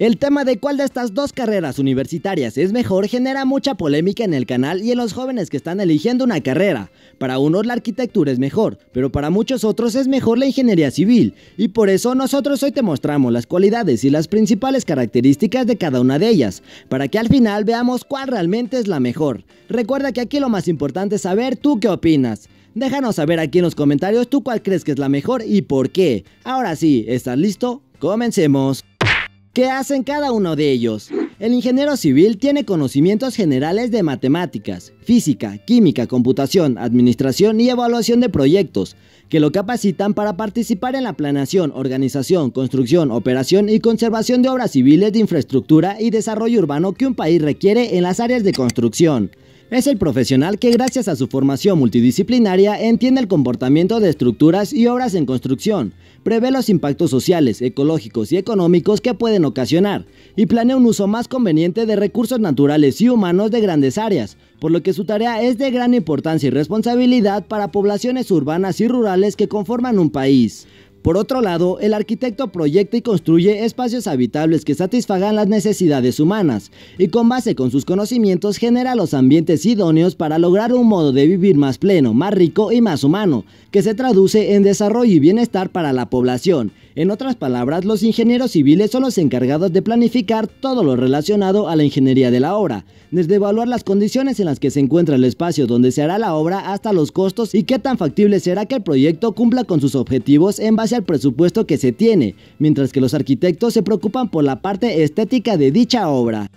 El tema de cuál de estas dos carreras universitarias es mejor genera mucha polémica en el canal y en los jóvenes que están eligiendo una carrera. Para unos la arquitectura es mejor, pero para muchos otros es mejor la ingeniería civil, y por eso nosotros hoy te mostramos las cualidades y las principales características de cada una de ellas, para que al final veamos cuál realmente es la mejor. Recuerda que aquí lo más importante es saber tú qué opinas. Déjanos saber aquí en los comentarios tú cuál crees que es la mejor y por qué. Ahora sí, ¿estás listo? ¡Comencemos! ¿Qué hacen cada uno de ellos? El ingeniero civil tiene conocimientos generales de matemáticas, física, química, computación, administración y evaluación de proyectos, que lo capacitan para participar en la planeación, organización, construcción, operación y conservación de obras civiles de infraestructura y desarrollo urbano que un país requiere en las áreas de construcción. Es el profesional que gracias a su formación multidisciplinaria entiende el comportamiento de estructuras y obras en construcción, prevé los impactos sociales, ecológicos y económicos que pueden ocasionar y planea un uso más conveniente de recursos naturales y humanos de grandes áreas, por lo que su tarea es de gran importancia y responsabilidad para poblaciones urbanas y rurales que conforman un país. Por otro lado, el arquitecto proyecta y construye espacios habitables que satisfagan las necesidades humanas y con base con sus conocimientos genera los ambientes idóneos para lograr un modo de vivir más pleno, más rico y más humano, que se traduce en desarrollo y bienestar para la población. En otras palabras, los ingenieros civiles son los encargados de planificar todo lo relacionado a la ingeniería de la obra, desde evaluar las condiciones en las que se encuentra el espacio donde se hará la obra hasta los costos y qué tan factible será que el proyecto cumpla con sus objetivos en base al presupuesto que se tiene, mientras que los arquitectos se preocupan por la parte estética de dicha obra.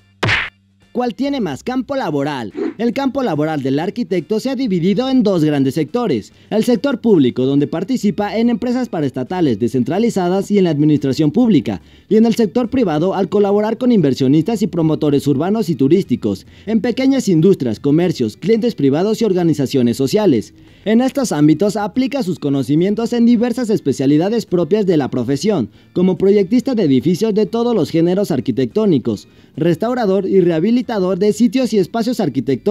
¿Cuál tiene más campo laboral? El campo laboral del arquitecto se ha dividido en dos grandes sectores, el sector público donde participa en empresas paraestatales descentralizadas y en la administración pública, y en el sector privado al colaborar con inversionistas y promotores urbanos y turísticos, en pequeñas industrias, comercios, clientes privados y organizaciones sociales. En estos ámbitos aplica sus conocimientos en diversas especialidades propias de la profesión, como proyectista de edificios de todos los géneros arquitectónicos, restaurador y rehabilitador de sitios y espacios arquitectónicos,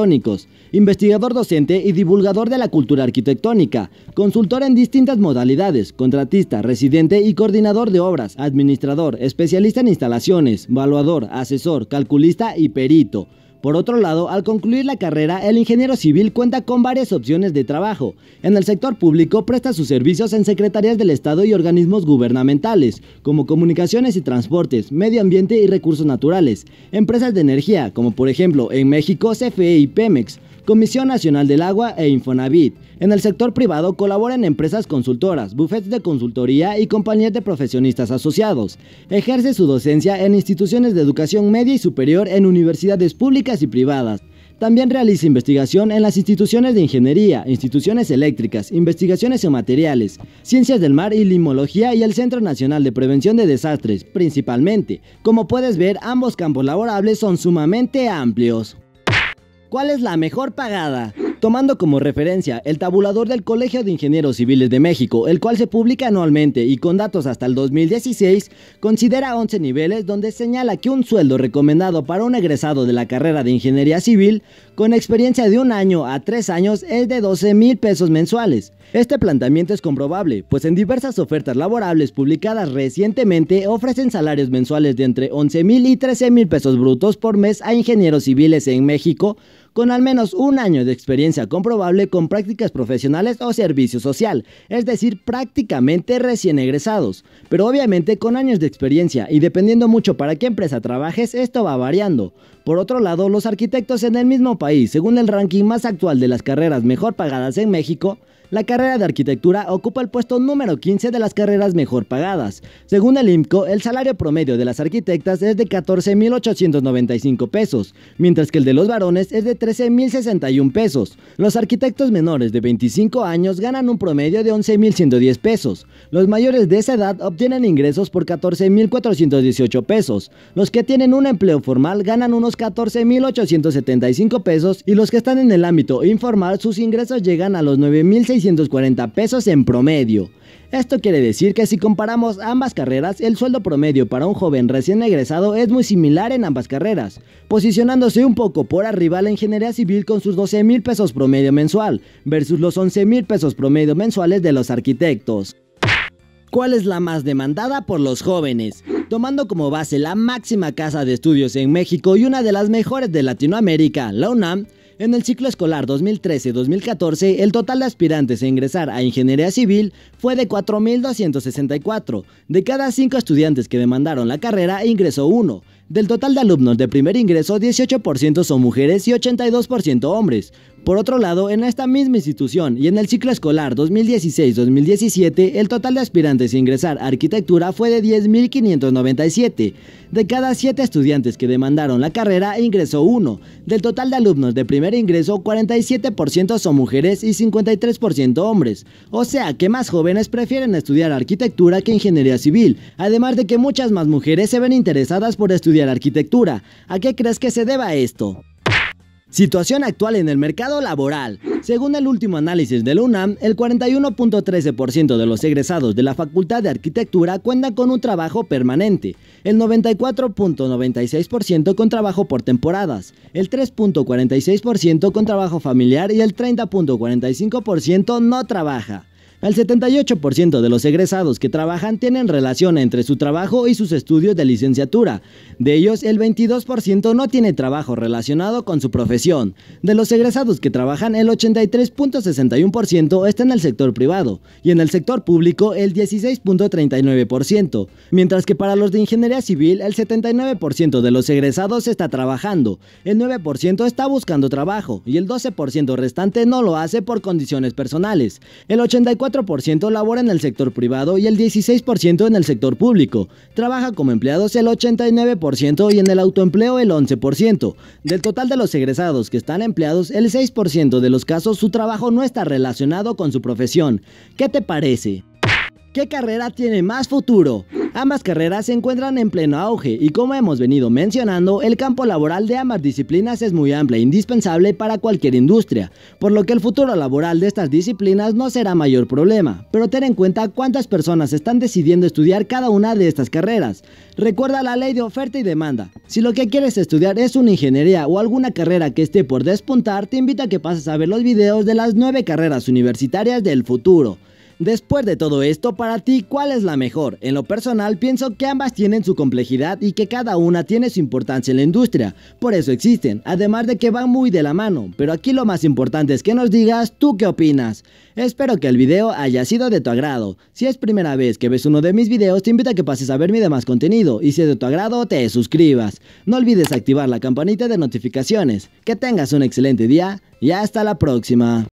investigador docente y divulgador de la cultura arquitectónica, consultor en distintas modalidades, contratista, residente y coordinador de obras, administrador, especialista en instalaciones, evaluador, asesor, calculista y perito. Por otro lado, al concluir la carrera, el ingeniero civil cuenta con varias opciones de trabajo. En el sector público presta sus servicios en secretarías del Estado y organismos gubernamentales, como comunicaciones y transportes, medio ambiente y recursos naturales, empresas de energía, como por ejemplo en México CFE y Pemex, Comisión Nacional del Agua e Infonavit. En el sector privado colaboran empresas consultoras, bufetes de consultoría y compañías de profesionistas asociados. Ejerce su docencia en instituciones de educación media y superior en universidades públicas y privadas. También realiza investigación en las instituciones de ingeniería, instituciones eléctricas, investigaciones en materiales, ciencias del mar y limología y el Centro Nacional de Prevención de Desastres, principalmente. Como puedes ver, ambos campos laborables son sumamente amplios. ¿Cuál es la mejor pagada? Tomando como referencia el tabulador del Colegio de Ingenieros Civiles de México, el cual se publica anualmente y con datos hasta el 2016, considera 11 niveles donde señala que un sueldo recomendado para un egresado de la carrera de Ingeniería Civil con experiencia de 1 año a 3 años es de 12,000 pesos mensuales. Este planteamiento es comprobable, pues en diversas ofertas laborables publicadas recientemente ofrecen salarios mensuales de entre 11,000 y 13,000 pesos brutos por mes a ingenieros civiles en México, con al menos 1 año de experiencia comprobable con prácticas profesionales o servicio social, es decir, prácticamente recién egresados. Pero obviamente con años de experiencia y dependiendo mucho para qué empresa trabajes, esto va variando. Por otro lado, los arquitectos en el mismo país, según el ranking más actual de las carreras mejor pagadas en México, la carrera de arquitectura ocupa el puesto número 15 de las carreras mejor pagadas. Según el IMCO, el salario promedio de las arquitectas es de 14,895 pesos, mientras que el de los varones es de 13,061 pesos. Los arquitectos menores de 25 años ganan un promedio de 11,110 pesos. Los mayores de esa edad obtienen ingresos por 14,418 pesos. Los que tienen un empleo formal ganan unos 14,875 pesos y los que están en el ámbito informal sus ingresos llegan a los 9,640 pesos en promedio. Esto quiere decir que si comparamos ambas carreras, el sueldo promedio para un joven recién egresado es muy similar en ambas carreras, posicionándose un poco por arriba la ingeniería civil con sus 12,000 pesos promedio mensual, versus los 11,000 pesos promedio mensuales de los arquitectos. ¿Cuál es la más demandada por los jóvenes? Tomando como base la máxima casa de estudios en México y una de las mejores de Latinoamérica, la UNAM, en el ciclo escolar 2013-2014, el total de aspirantes a ingresar a Ingeniería Civil fue de 4.264. De cada 5 estudiantes que demandaron la carrera, ingresó 1. Del total de alumnos de primer ingreso, 18% son mujeres y 82% hombres. Por otro lado, en esta misma institución y en el ciclo escolar 2016-2017, el total de aspirantes a ingresar a Arquitectura fue de 10.597. De cada 7 estudiantes que demandaron la carrera, ingresó 1. Del total de alumnos de primer ingreso, 47% son mujeres y 53% hombres. O sea que más jóvenes prefieren estudiar Arquitectura que Ingeniería Civil, además de que muchas más mujeres se ven interesadas por estudiar Arquitectura. ¿A qué crees que se deba esto? Situación actual en el mercado laboral. Según el último análisis de la UNAM, el 41.13% de los egresados de la Facultad de Arquitectura cuentan con un trabajo permanente, el 94.96% con trabajo por temporadas, el 3.46% con trabajo familiar y el 30.45% no trabaja. El 78% de los egresados que trabajan tienen relación entre su trabajo y sus estudios de licenciatura. De ellos, el 22% no tiene trabajo relacionado con su profesión. De los egresados que trabajan, el 83.61% está en el sector privado y en el sector público el 16.39%, mientras que para los de Ingeniería Civil, el 79% de los egresados está trabajando, el 9% está buscando trabajo y el 12% restante no lo hace por condiciones personales. El 84% labora en el sector privado y el 16% en el sector público. Trabaja como empleados el 89% y en el autoempleo el 11%. Del total de los egresados que están empleados, el 6% de los casos su trabajo no está relacionado con su profesión. ¿Qué te parece? ¿Qué carrera tiene más futuro? Ambas carreras se encuentran en pleno auge y, como hemos venido mencionando, el campo laboral de ambas disciplinas es muy amplio e indispensable para cualquier industria, por lo que el futuro laboral de estas disciplinas no será mayor problema, pero ten en cuenta cuántas personas están decidiendo estudiar cada una de estas carreras. Recuerda la ley de oferta y demanda. Si lo que quieres estudiar es una ingeniería o alguna carrera que esté por despuntar, te invito a que pases a ver los videos de las 9 carreras universitarias del futuro. Después de todo esto, para ti, ¿cuál es la mejor? En lo personal, pienso que ambas tienen su complejidad y que cada una tiene su importancia en la industria, por eso existen, además de que van muy de la mano, pero aquí lo más importante es que nos digas tú qué opinas. Espero que el video haya sido de tu agrado. Si es primera vez que ves uno de mis videos, te invito a que pases a ver mi demás contenido, y si es de tu agrado, te suscribas. No olvides activar la campanita de notificaciones. Que tengas un excelente día y hasta la próxima.